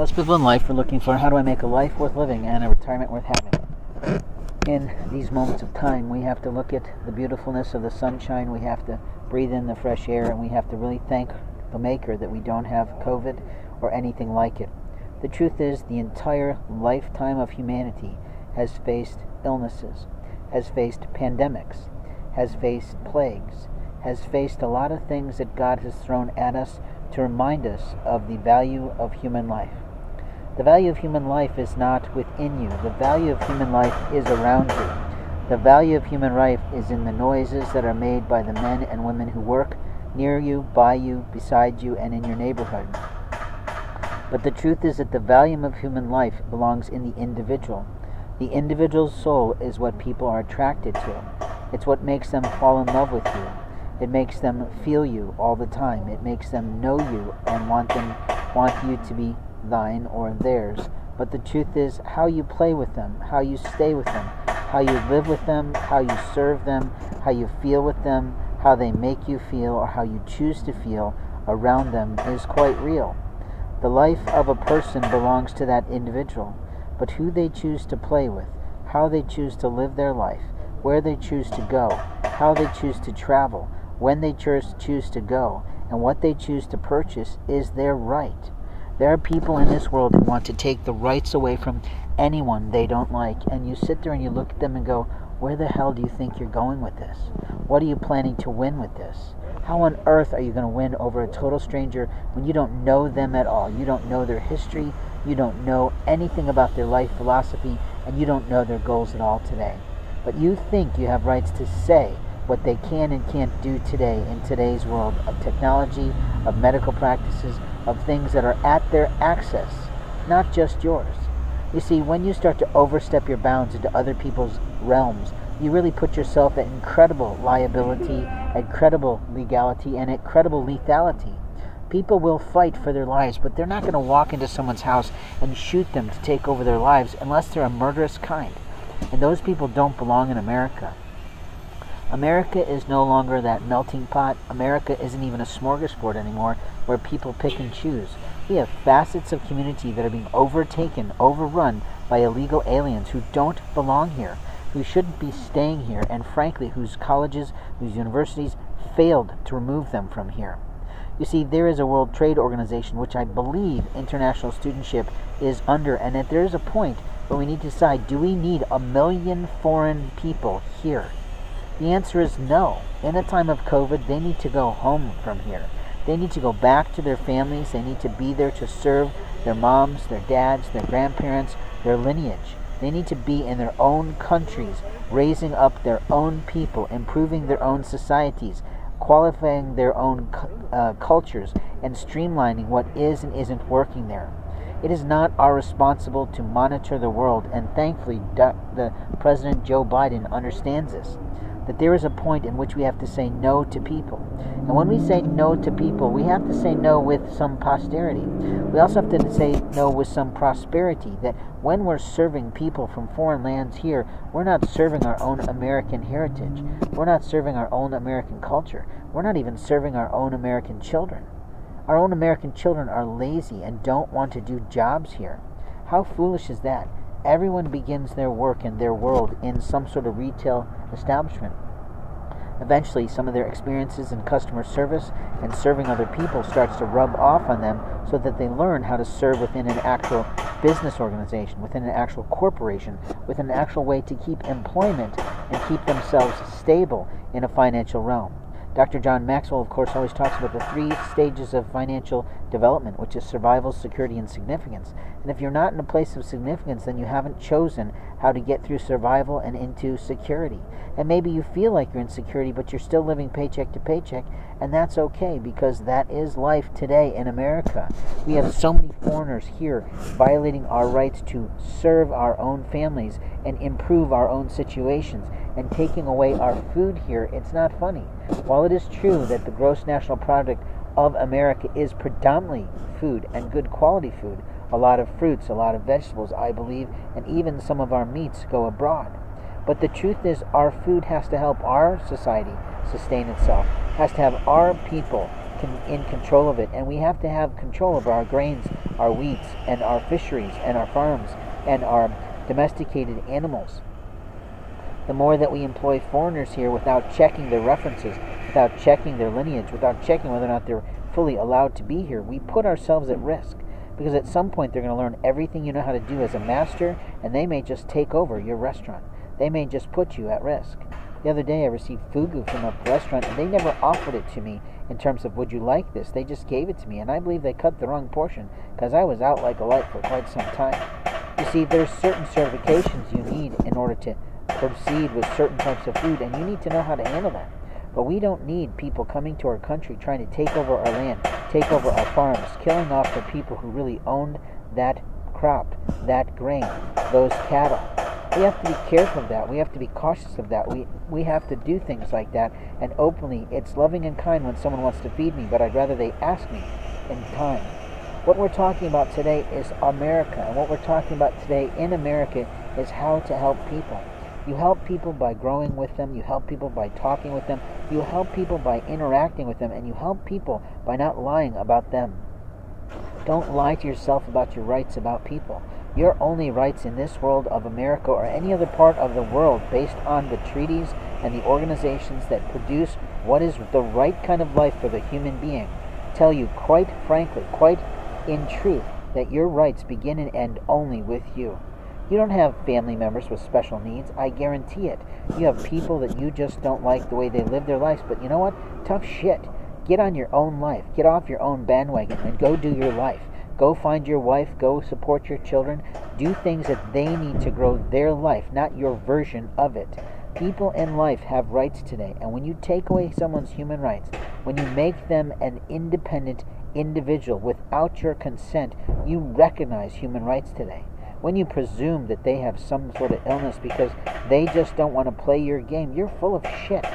Most people in life are looking for how do I make a life worth living and a retirement worth having. In these moments of time, we have to look at the beautifulness of the sunshine, we have to breathe in the fresh air, and we have to really thank the Maker that we don't have COVID or anything like it. The truth is, the entire lifetime of humanity has faced illnesses, has faced pandemics, has faced plagues, has faced a lot of things that God has thrown at us to remind us of the value of human life. The value of human life is not within you. The value of human life is around you. The value of human life is in the noises that are made by the men and women who work near you, by you, beside you, and in your neighborhood. But the truth is that the value of human life belongs in the individual. The individual's soul is what people are attracted to. It's what makes them fall in love with you. It makes them feel you all the time. It makes them know you and want you to be thine or theirs. But the truth is how you play with them, how you stay with them, how you live with them, how you serve them, how you feel with them, how they make you feel or how you choose to feel around them is quite real. The life of a person belongs to that individual, but who they choose to play with, how they choose to live their life, where they choose to go, how they choose to travel, when they choose to go, and what they choose to purchase is their right. There are people in this world who want to take the rights away from anyone they don't like, and you sit there and you look at them and go, where the hell do you think you're going with this? What are you planning to win with this? How on earth are you going to win over a total stranger when you don't know them at all? You don't know their history, you don't know anything about their life philosophy, and you don't know their goals at all today. But you think you have rights to say what they can and can't do today in today's world of technology, of medical practices, of things that are at their access, not just yours. You see, when you start to overstep your bounds into other people's realms, you really put yourself at incredible liability, incredible legality, and incredible lethality. People will fight for their lives, but they're not going to walk into someone's house and shoot them to take over their lives unless they're a murderous kind. And those people don't belong in America. America is no longer that melting pot. America isn't even a smorgasbord anymore where people pick and choose. We have facets of community that are being overtaken, overrun by illegal aliens who don't belong here, who shouldn't be staying here, and frankly, whose colleges, whose universities failed to remove them from here. You see, there is a World Trade Organization, which I believe international studentship is under, and that there is a point but we need to decide, do we need a million foreign people here? The answer is no. In a time of COVID, they need to go home from here. They need to go back to their families. They need to be there to serve their moms, their dads, their grandparents, their lineage. They need to be in their own countries, raising up their own people, improving their own societies, qualifying their own cultures, and streamlining what is and isn't working there. It is not our responsibility to monitor the world, and thankfully the President Joe Biden understands this, that there is a point in which we have to say no to people. And when we say no to people, we have to say no with some posterity. We also have to say no with some prosperity, that when we're serving people from foreign lands here, we're not serving our own American heritage. We're not serving our own American culture. We're not even serving our own American children. Our own American children are lazy and don't want to do jobs here. How foolish is that? Everyone begins their work and their world in some sort of retail establishment. Eventually, some of their experiences in customer service and serving other people starts to rub off on them so that they learn how to serve within an actual business organization, within an actual corporation, within an actual way to keep employment and keep themselves stable in a financial realm. Dr. John Maxwell, of course, always talks about the three stages of financial development, which is survival, security, and significance. And if you're not in a place of significance, then you haven't chosen how to get through survival and into security. And maybe you feel like you're in security, but you're still living paycheck to paycheck, and that's okay, because that is life today in America. We have so many foreigners here violating our rights to serve our own families and improve our own situations and taking away our food here. It's not funny. While it is true that the gross national product of America is predominantly food and good quality food, a lot of fruits, a lot of vegetables, I believe, and even some of our meats go abroad. But the truth is our food has to help our society sustain itself, has to have our people in control of it, and we have to have control over our grains, our wheats and our fisheries and our farms and our domesticated animals. The more that we employ foreigners here without checking their references, without checking their lineage, without checking whether or not they're fully allowed to be here, we put ourselves at risk, because at some point they're going to learn everything you know how to do as a master, and they may just take over your restaurant. They may just put you at risk. The other day I received fugu from a restaurant, and they never offered it to me in terms of would you like this. They just gave it to me, and I believe they cut the wrong portion, because I was out like a light for quite some time. You see, there's certain certifications you need in order to proceed with certain types of food, and you need to know how to handle that. But we don't need people coming to our country trying to take over our land, take over our farms, killing off the people who really owned that crop, that grain, those cattle. We have to be careful of that. We have to be cautious of that. We have to do things like that, and openly. It's loving and kind when someone wants to feed me, but I'd rather they ask me in time. What we're talking about today is America, and what we're talking about today in America is how to help people. You help people by growing with them, you help people by talking with them, you help people by interacting with them, and you help people by not lying about them. Don't lie to yourself about your rights about people. Your only rights in this world of America or any other part of the world based on the treaties and the organizations that produce what is the right kind of life for the human being tell you quite frankly, quite in truth, that your rights begin and end only with you. You don't have family members with special needs, I guarantee it. You have people that you just don't like the way they live their lives, but you know what? Tough shit. Get on your own life. Get off your own bandwagon and go do your life. Go find your wife, go support your children. Do things that they need to grow their life, not your version of it. People in life have rights today, and when you take away someone's human rights, when you make them an independent individual without your consent, you recognize human rights today. When you presume that they have some sort of illness because they just don't want to play your game, you're full of shit.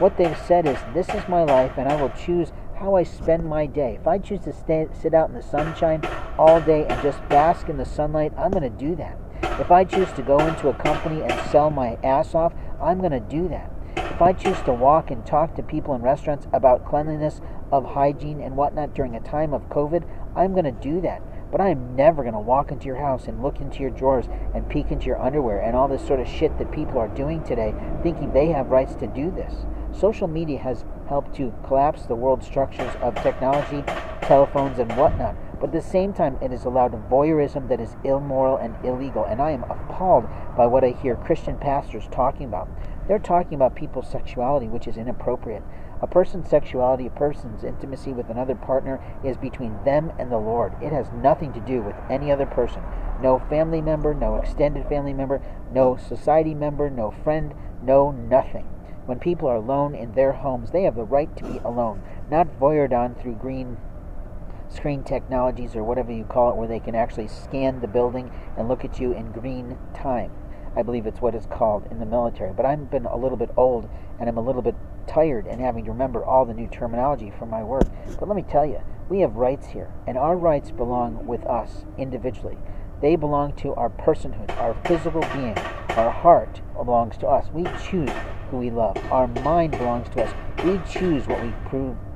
What they've said is, this is my life and I will choose how I spend my day. If I choose to sit out in the sunshine all day and just bask in the sunlight, I'm going to do that. If I choose to go into a company and sell my ass off, I'm going to do that. If I choose to walk and talk to people in restaurants about cleanliness of hygiene and whatnot during a time of COVID, I'm going to do that. But I am never going to walk into your house and look into your drawers and peek into your underwear and all this sort of shit that people are doing today, thinking they have rights to do this. Social media has helped to collapse the world structures of technology, telephones, and whatnot. But at the same time, it has allowed voyeurism that is immoral and illegal. And I am appalled by what I hear Christian pastors talking about. They're talking about people's sexuality, which is inappropriate. A person's sexuality, a person's intimacy with another partner is between them and the Lord. It has nothing to do with any other person. No family member, no extended family member, no society member, no friend, no nothing. When people are alone in their homes, they have the right to be alone, not voyeured on through green screen technologies or whatever you call it, where they can actually scan the building and look at you in green time. I believe it's what it's called in the military. But I've been a little bit old, and I'm a little bit tired and having to remember all the new terminology from my work. But let me tell you, we have rights here, and our rights belong with us individually. They belong to our personhood, our physical being. Our heart belongs to us. We choose who we love. Our mind belongs to us. We choose what we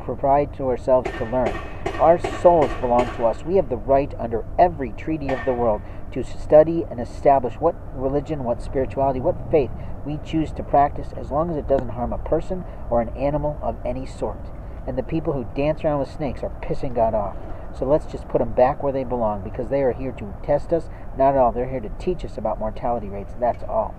provide to ourselves to learn. Our souls belong to us. We have the right under every treaty of the world to study and establish what religion, what spirituality, what faith we choose to practice, as long as it doesn't harm a person or an animal of any sort. And the people who dance around with snakes are pissing God off. So let's just put them back where they belong, because they are here to test us, not at all. They're here to teach us about mortality rates, that's all.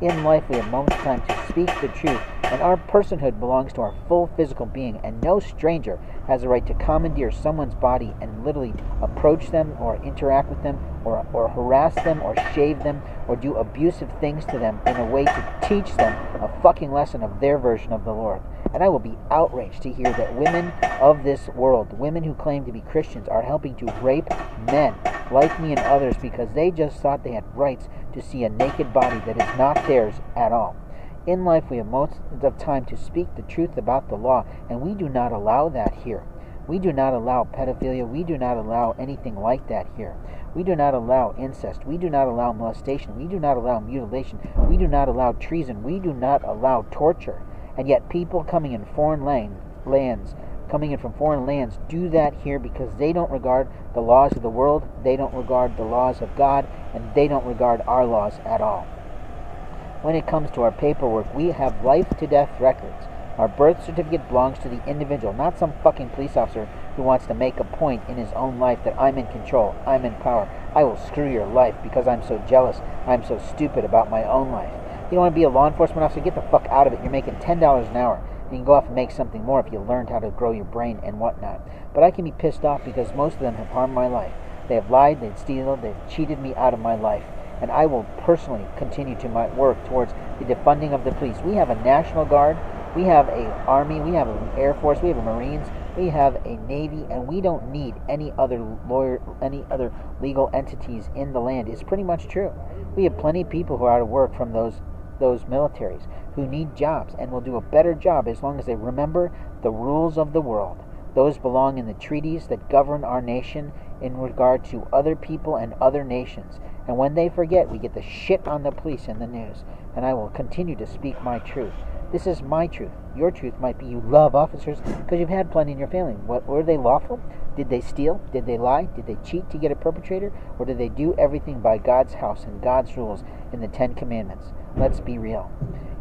In life, we have moments of time to speak the truth, and our personhood belongs to our full physical being, and no stranger has a right to commandeer someone's body and literally approach them or interact with them or harass them or shave them or do abusive things to them in a way to teach them a fucking lesson of their version of the Lord. And I will be outraged to hear that women of this world, women who claim to be Christians, are helping to rape men like me and others because they just thought they had rights to see a naked body that is not theirs at all. In life, we have most of time to speak the truth about the law, and we do not allow that here. We do not allow pedophilia. We do not allow anything like that here. We do not allow incest. We do not allow molestation. We do not allow mutilation. We do not allow treason. We do not allow torture. And yet people coming in foreign lands coming in from foreign lands do that here because they don't regard the laws of the world, they don't regard the laws of God, and they don't regard our laws at all. When it comes to our paperwork, we have life-to-death records. Our birth certificate belongs to the individual, not some fucking police officer who wants to make a point in his own life that I'm in control, I'm in power, I will screw your life because I'm so jealous, I'm so stupid about my own life. You don't want to be a law enforcement officer? Get the fuck out of it. You're making $10 an hour. You can go off and make something more if you learned how to grow your brain and whatnot. But I can be pissed off because most of them have harmed my life. They have lied, they've stolen, they've cheated me out of my life. And I will personally continue to my work towards the defunding of the police. We have a National Guard, we have an Army, we have an Air Force, we have a Marines, we have a Navy, and we don't need any other lawyer, any other legal entities in the land. It's pretty much true. We have plenty of people who are out of work from those militaries who need jobs and will do a better job as long as they remember the rules of the world. Those belong in the treaties that govern our nation in regard to other people and other nations. And when they forget, we get the shit on the police in the news. And I will continue to speak my truth. This is my truth. Your truth might be you love officers because you've had plenty in your family. What, were they lawful? Did they steal? Did they lie? Did they cheat to get a perpetrator? Or did they do everything by God's house and God's rules in the 10 Commandments? Let's be real.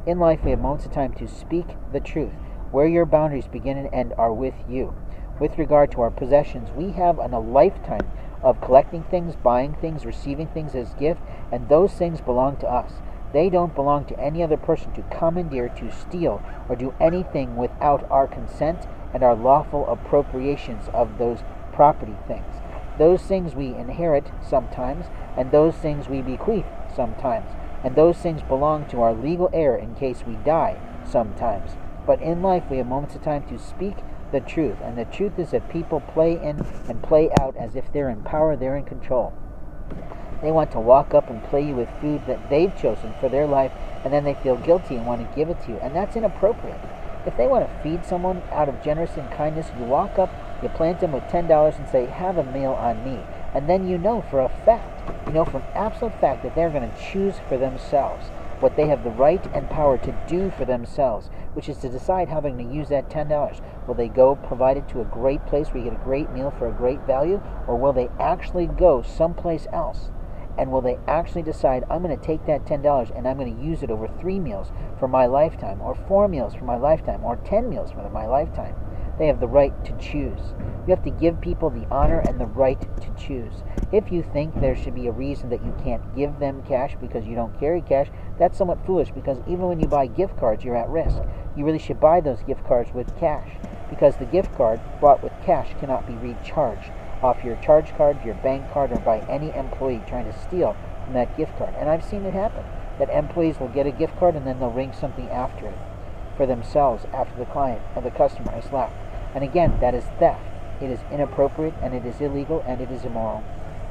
In life, we have moments of time to speak the truth. Where your boundaries begin and end are with you. With regard to our possessions, we have a lifetime of collecting things, buying things, receiving things as gift, and those things belong to us. They don't belong to any other person to commandeer, to steal, or do anything without our consent and our lawful appropriations of those property things. Those things we inherit sometimes, and those things we bequeath sometimes. And those things belong to our legal heir in case we die sometimes. But in life, we have moments of time to speak the truth. And the truth is that people play in and play out as if they're in power, they're in control. They want to walk up and play you with food that they've chosen for their life, and then they feel guilty and want to give it to you. And that's inappropriate. If they want to feed someone out of generosity and kindness, you walk up, you plant them with $10 and say, have a meal on me. And then you know for a fact, you know from absolute fact that they're going to choose for themselves what they have the right and power to do for themselves, which is to decide how they're going to use that $10. Will they go provide it to a great place where you get a great meal for a great value, or will they actually go someplace else? And will they actually decide, I'm going to take that $10 and I'm going to use it over 3 meals for my lifetime, or 4 meals for my lifetime, or 10 meals for my lifetime? They have the right to choose. You have to give people the honor and the right to choose. If you think there should be a reason that you can't give them cash because you don't carry cash, that's somewhat foolish, because even when you buy gift cards, you're at risk. You really should buy those gift cards with cash, because the gift card bought with cash cannot be recharged off your charge card, your bank card, or by any employee trying to steal from that gift card. And I've seen it happen, that employees will get a gift card and then they'll ring something after it for themselves after the client or the customer has left. And again, that is theft. It is inappropriate, and it is illegal, and it is immoral.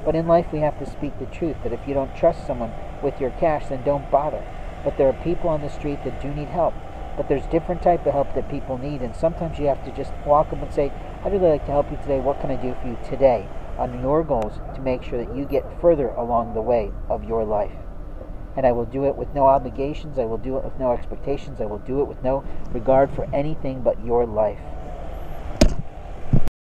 But in life, we have to speak the truth, that if you don't trust someone with your cash, then don't bother. But there are people on the street that do need help. But there's different type of help that people need, and sometimes you have to just walk up and say, I'd really like to help you today. What can I do for you today on your goals to make sure that you get further along the way of your life? And I will do it with no obligations. I will do it with no expectations. I will do it with no regard for anything but your life.